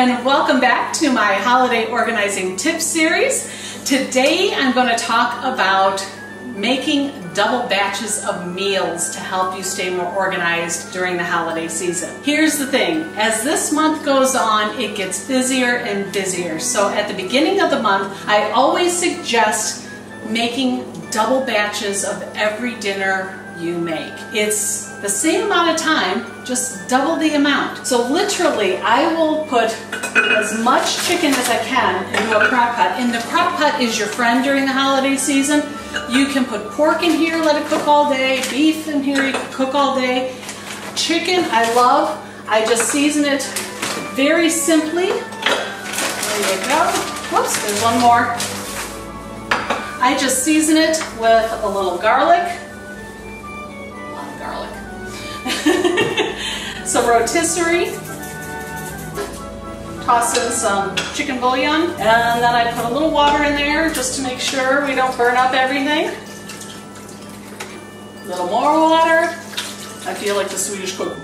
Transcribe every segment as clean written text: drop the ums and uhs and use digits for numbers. And welcome back to my holiday organizing tips series. Today I'm going to talk about making double batches of meals to help you stay more organized during the holiday season. Here's the thing, as this month goes on, it gets busier and busier. So at the beginning of the month, I always suggest making double batches of every dinner you make. It's the same amount of time, just double the amount. So literally, I will put as much chicken as I can into a crock pot. And the crock pot is your friend during the holiday season. You can put pork in here, let it cook all day. Beef in here, you can cook all day. Chicken, I love. I just season it very simply. There you go. Whoops, there's one more. I just season it with a little garlic. So rotisserie, toss in some chicken bouillon, and then I put a little water in there just to make sure we don't burn up everything. A little more water. I feel like the Swedish cook.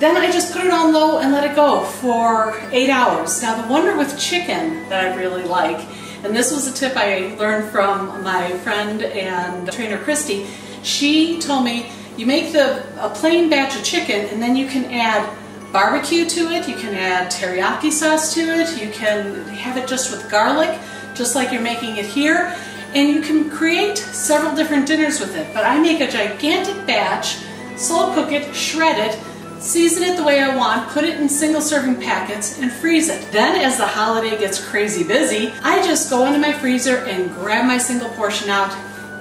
Then I just put it on low and let it go for 8 hours. Now the wonder with chicken that I really like, and this was a tip I learned from my friend and trainer Christy. She told me you make a plain batch of chicken and then you can add barbecue to it, you can add teriyaki sauce to it, you can have it just with garlic, just like you're making it here, and you can create several different dinners with it. But I make a gigantic batch, slow cook it, shred it, season it the way I want, put it in single serving packets, and freeze it. Then as the holiday gets crazy busy, I just go into my freezer and grab my single portion out.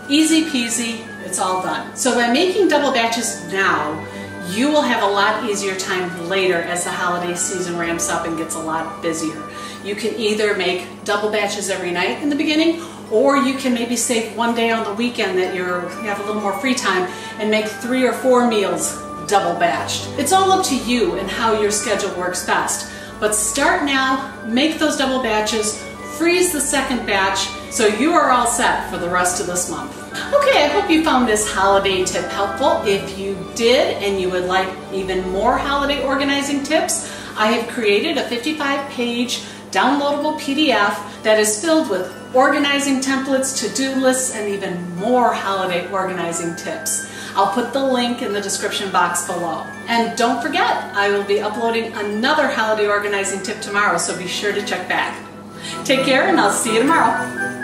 Easy peasy, it's all done. So by making double batches now, you will have a lot easier time later as the holiday season ramps up and gets a lot busier. You can either make double batches every night in the beginning, or you can maybe save one day on the weekend that you have a little more free time and make 3 or 4 meals double batched. It's all up to you and how your schedule works best. But start now, make those double batches, freeze the second batch, so you are all set for the rest of this month. Okay, I hope you found this holiday tip helpful. If you did and you would like even more holiday organizing tips, I have created a 55-page downloadable PDF that is filled with organizing templates, to-do lists, and even more holiday organizing tips. I'll put the link in the description box below. And don't forget, I will be uploading another holiday organizing tip tomorrow, so be sure to check back. Take care, and I'll see you tomorrow.